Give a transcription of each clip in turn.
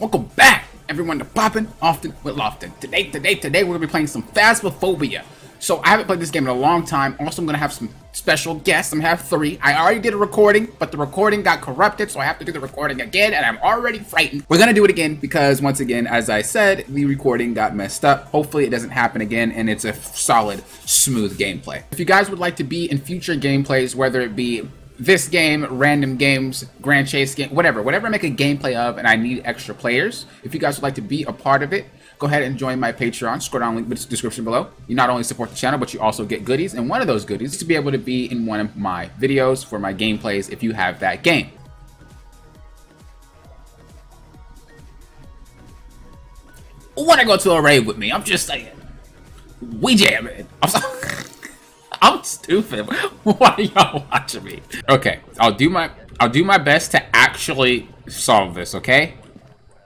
Welcome back, everyone, to Poppin' Often with Lofton. Today, we're gonna be playing some Phasmophobia. So I haven't played this game in a long time. Also, I'm gonna have some special guests. I'm gonna have three. I already did a recording, but the recording got corrupted, so I have to do the recording again, and I'm already frightened. We're gonna do it again because, once again, as I said, the recording got messed up. Hopefully it doesn't happen again, and it's a solid, smooth gameplay. If you guys would like to be in future gameplays, whether it be this game, random games, Grand Chase game, whatever I make a gameplay of and I need extra players, if you guys would like to be a part of it, go ahead and join my Patreon. Scroll down, link in the description below. You not only support the channel, but you also get goodies, and one of those goodies is to be able to be in one of my videos for my gameplays if you have that game. Wanna go to a raid with me? I'm just saying. We jam it. I'm sorry. I'm stupid. Why are y'all watching me? Okay, I'll do my best to actually solve this, okay?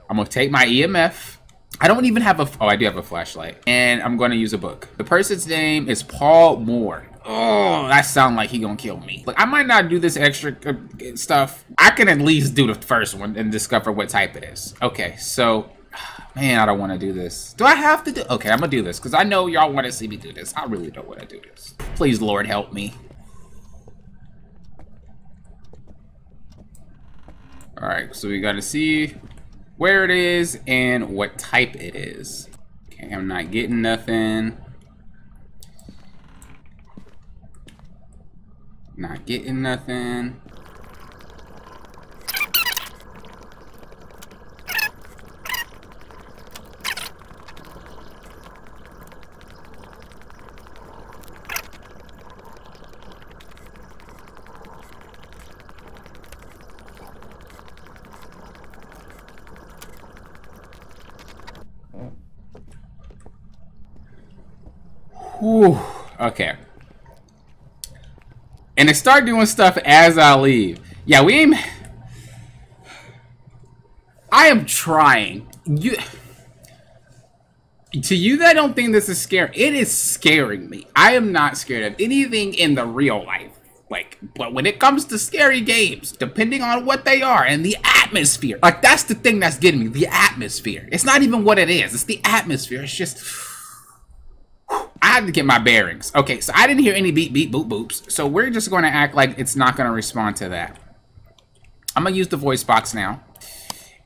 I'm gonna take my EMF. I don't even have a, oh, I do have a flashlight. And I'm gonna use a book. The person's name is Paul Moore. Oh, that sounds like he gonna kill me. Look, I might not do this extra stuff. I can at least do the first one and discover what type it is. Okay, so, man, I don't want to do this. Do I have to do? Okay, I'm gonna do this because I know y'all want to see me do this. I really don't want to do this. Please, Lord, help me. All right, so we gotta see where it is and what type it is. Okay, I'm not getting nothing. Not getting nothing. Whew, okay. And they start doing stuff as I leave. Yeah, I am trying. To you that don't think this is scary, it is scaring me. I am not scared of anything in the real life. Like, but when it comes to scary games, depending on what they are and the atmosphere, like that's the thing that's getting me, the atmosphere. It's not even what it is, it's the atmosphere. It's just, I have to get my bearings. Okay, so I didn't hear any beep, beep, boop, boops. So we're just going to act like it's not going to respond to that. I'm going to use the voice box now.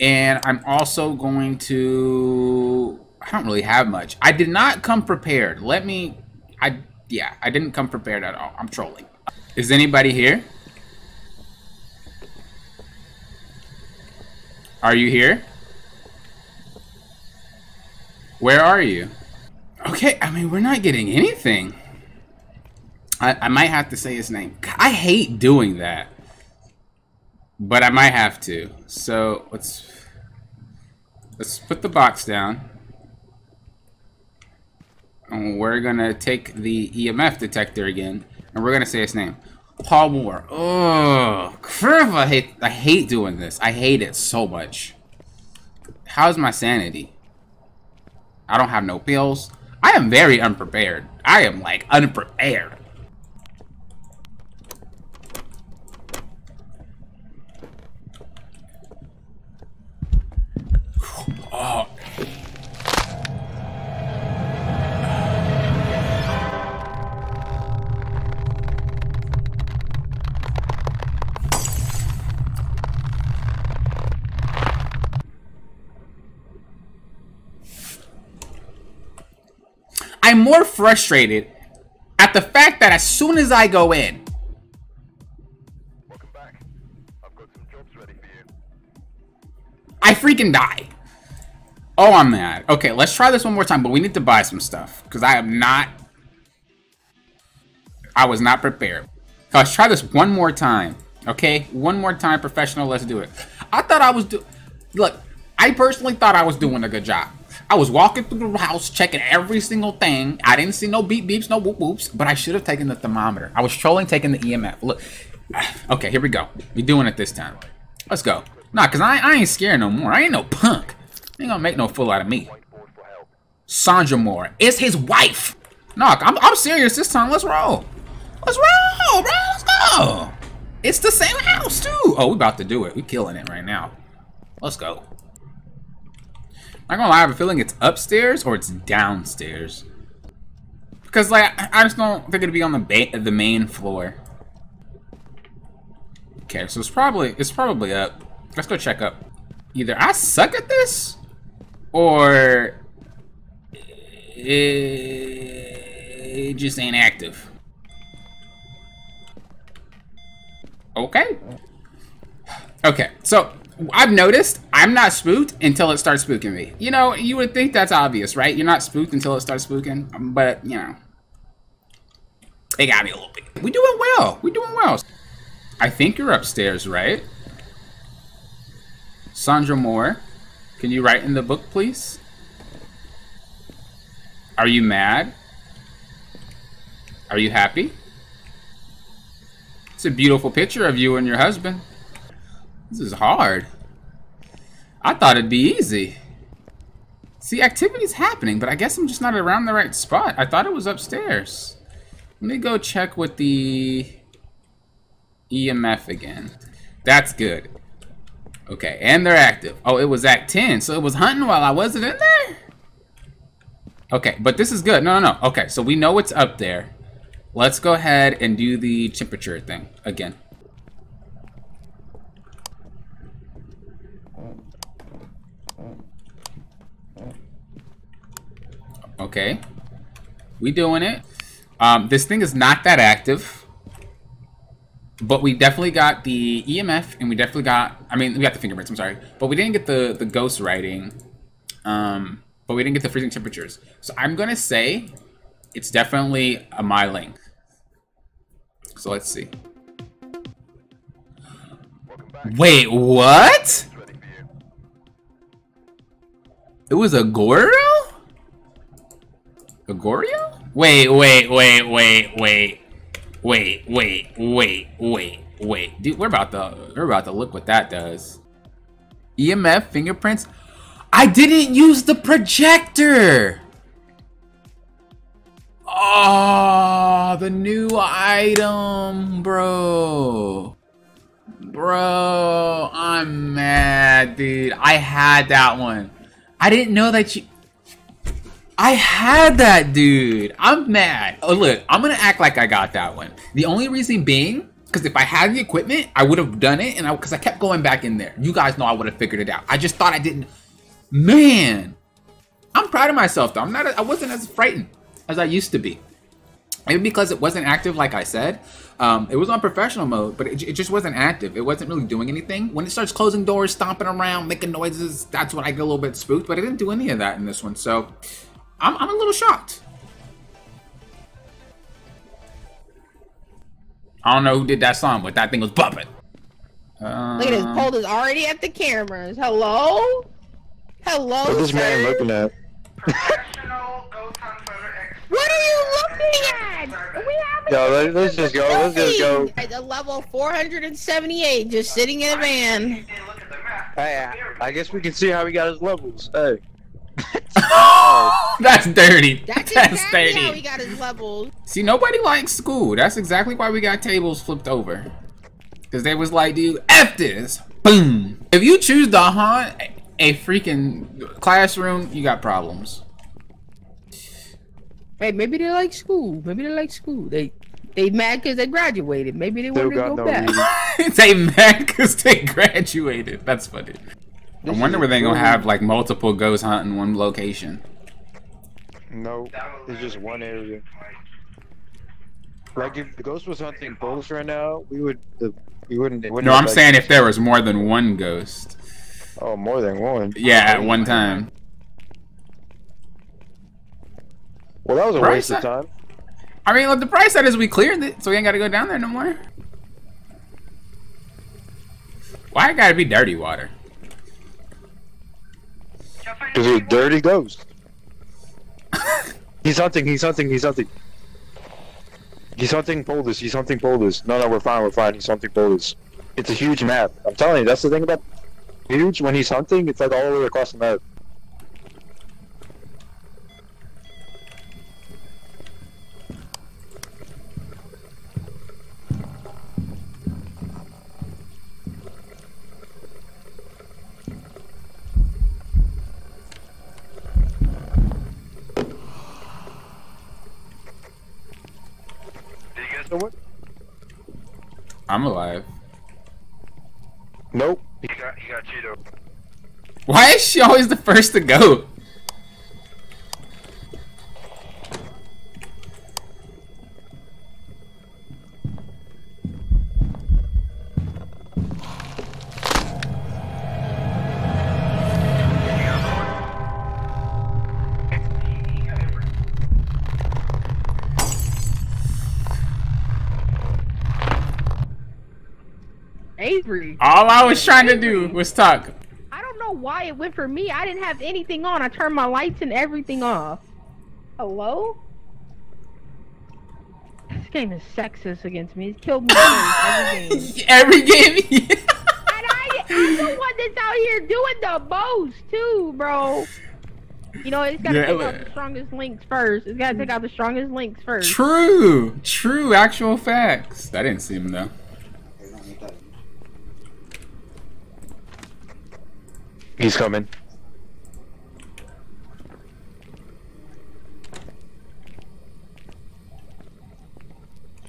And I'm also going to... I don't really have much. I did not come prepared. Let me... Yeah, I didn't come prepared at all. I'm trolling. Is anybody here? Are you here? Where are you? Okay, I mean, we're not getting anything. I might have to say his name. I hate doing that. But I might have to. So, let's put the box down. And we're gonna take the EMF detector again. And we're gonna say his name. Paul Moore. Oh, crap, I hate doing this. I hate it so much. How's my sanity? I don't have no pills. I am very unprepared. I am, like, unprepared. Oh. I'm more frustrated at the fact that as soon as I go in... Welcome back. I've got some jobs ready for you. I freaking die. Oh, I'm mad. Okay, let's try this one more time, but we need to buy some stuff. Because I am not... I was not prepared. Let's try this one more time. Okay? One more time, professional. Let's do it. I thought I was Look, I personally thought I was doing a good job. I was walking through the house, checking every single thing. I didn't see no beep beeps, no whoop whoops, but I should have taken the thermometer. I was trolling, taking the EMF. Look, okay, here we go. We doing it this time. Let's go. Nah, because I ain't scared no more. I ain't no punk. They ain't gonna make no fool out of me. Sandra Moore is his wife. Nah, I'm serious this time. Let's roll. Let's roll, bro. Let's go. It's the same house, too. Oh, we about to do it. We killing it right now. Let's go. Not gonna lie, I have a feeling it's upstairs or it's downstairs. Because, like, I just don't think it'd be on the main floor. Okay, so it's probably up. Let's go check up. Either I suck at this, or it just ain't active. Okay. Okay, so I've noticed I'm not spooked until it starts spooking me. You know, you would think that's obvious, right? You're not spooked until it starts spooking, but, you know, it got me a little bit. We're doing well. We're doing well. I think you're upstairs, right? Sandra Moore, can you write in the book, please? Are you mad? Are you happy? It's a beautiful picture of you and your husband. This is hard. I thought it'd be easy. See, activity's happening, but I guess I'm just not around the right spot. I thought it was upstairs. Let me go check with the EMF again. That's good. Okay, and they're active. Oh, it was Act 10, so it was hunting while I wasn't in there? Okay, but this is good. No. Okay, so we know it's up there. Let's go ahead and do the temperature thing again. Okay, we doing it. This thing is not that active, but we definitely got the EMF, and we definitely got, I mean, we got the fingerprints, I'm sorry, but we didn't get the ghost writing, but we didn't get the freezing temperatures. So I'm gonna say it's definitely a my link. So let's see. Wait, what? It was a Goro? Gregorio? Wait. Dude, we're about to look what that does. EMF, fingerprints. I didn't use the projector. Oh, the new item, bro. Bro, I'm mad, dude. I had that one. I didn't know that you... I had that, dude. I'm mad. Oh, look, I'm gonna act like I got that one. The only reason being, because if I had the equipment, I would have done it, and because I kept going back in there. You guys know I would have figured it out. I just thought I didn't. Man, I'm proud of myself, though. I wasn't as frightened as I used to be. Maybe because it wasn't active, like I said. It was on professional mode, but it just wasn't active. It wasn't really doing anything. When it starts closing doors, stomping around, making noises, that's when I get a little bit spooked, but it didn't do any of that in this one, so... I'm a little shocked. I don't know who did that song, but that thing was bumping. Look at this pole is already at the cameras. Hello? Hello, what is this man looking at? Professional ghost hunt photo expert. What are you looking at? No, let's just go. Let's just go. At the level 478, just sitting in a van. Hey, I guess we can see how he got his levels. Hey. Oh, that's dirty. That's exactly dirty. How we got his levels. See, nobody likes school. That's exactly why we got tables flipped over. Because they was like, dude, F this. Boom. If you choose to haunt a freaking classroom, you got problems. Hey, maybe they like school. They mad because they graduated. Maybe they want to go back. They mad because they graduated. That's funny. I wonder where they're gonna have like multiple ghost hunt in one location. No, it's just one area. Like if the ghost was hunting both right now, we wouldn't. No, I'm saying if there was more than one ghost. Oh, more than one. Yeah, at one time. Well, that was a waste of time. I mean, look, the price side is we cleared it, so we ain't gotta go down there no more. Why it gotta be dirty water? Because he's a dirty ghost. He's hunting boulders. No, we're fine. He's hunting boulders. It's a huge map. I'm telling you, that's the thing about huge. When he's hunting, it's like all the way across the map. I'm alive. Nope. He got Cheeto. Why is she always the first to go? All I was trying to do was talk. I don't know why it went for me. I didn't have anything on. I turned my lights and everything off. Hello? This game is sexist against me. It's killed me every game. Every game? And I'm the one that's out here doing the most too, bro. You know, it's gotta take out the strongest links first. It's gotta take out the strongest links first. True. True. Actual facts. That didn't seem though. He's coming.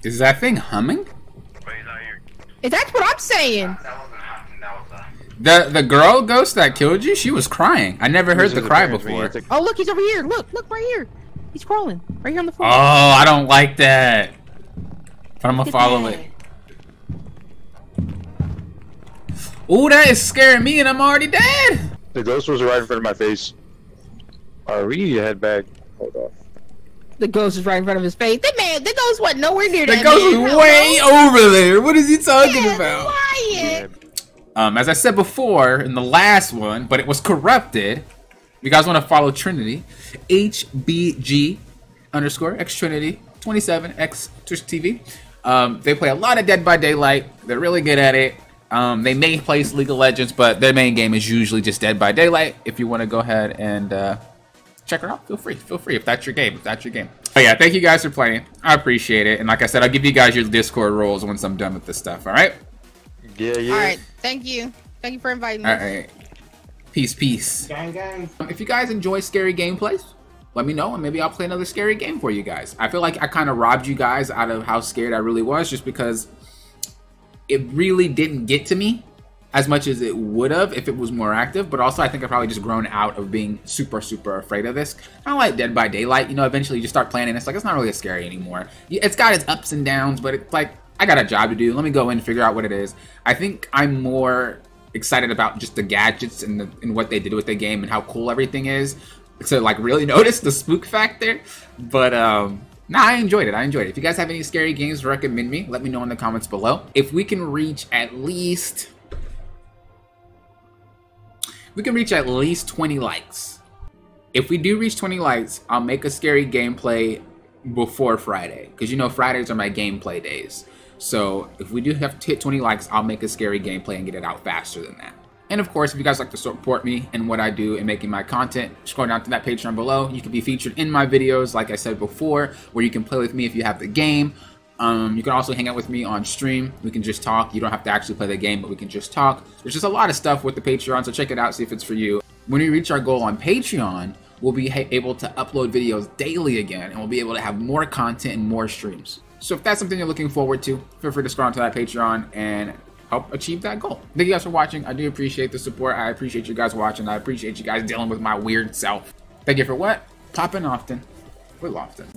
Is that thing humming? But he's not here. That's what I'm saying. The girl ghost that killed you, she was crying. I never heard the cry before. Oh look, he's over here. Look right here. He's crawling right here on the floor. Oh, I don't like that. But I'm gonna follow it. Ooh, that is scaring me and I'm already dead! The ghost was right in front of my face. Alright, we need to head back. Hold on. The ghost is right in front of his face. That man, the ghost wasn't nowhere near that. The ghost is way over there. What is he talking about? Lying. As I said before in the last one, but it was corrupted. You guys want to follow Trinity? HBG underscore X Trinity 27 X TV. They play a lot of Dead by Daylight. They're really good at it. They may play League of Legends, but their main game is usually just Dead by Daylight. If you want to go ahead and check her out, feel free if that's your game, Oh yeah, thank you guys for playing. I appreciate it. And like I said, I'll give you guys your Discord roles once I'm done with this stuff, all right? Yeah. All right, thank you. Thank you for inviting me. All right. Peace. Gang, gang. If you guys enjoy scary gameplays, let me know and maybe I'll play another scary game for you guys. I feel like I kind of robbed you guys out of how scared I really was just because it really didn't get to me as much as it would have if it was more active, but also I think I've probably just grown out of being super, super afraid of this. I like Dead by Daylight, you know, eventually you just start playing and it's like, it's not really as scary anymore. It's got its ups and downs, but it's like, I got a job to do. Let me go in and figure out what it is. I think I'm more excited about just the gadgets and, what they did with the game and how cool everything is to like really notice the spook factor, but nah, I enjoyed it. If you guys have any scary games to recommend me, let me know in the comments below. If we can reach at least... 20 likes. If we do reach 20 likes, I'll make a scary gameplay before Friday. Because you know Fridays are my gameplay days. So if we do have to hit 20 likes, I'll make a scary gameplay and get it out faster than that. And of course, if you guys like to support me and what I do and making my content, scroll down to that Patreon below. You can be featured in my videos, like I said before, where you can play with me if you have the game. You can also hang out with me on stream. We can just talk. You don't have to actually play the game, but we can just talk. There's just a lot of stuff with the Patreon, so check it out, see if it's for you. When we reach our goal on Patreon, we'll be able to upload videos daily again, and we'll be able to have more content and more streams. So if that's something you're looking forward to, feel free to scroll onto that Patreon and help achieve that goal. Thank you guys for watching. I do appreciate the support. I appreciate you guys watching. I appreciate you guys dealing with my weird self. Thank you for what? Poppin' Often with Lofton.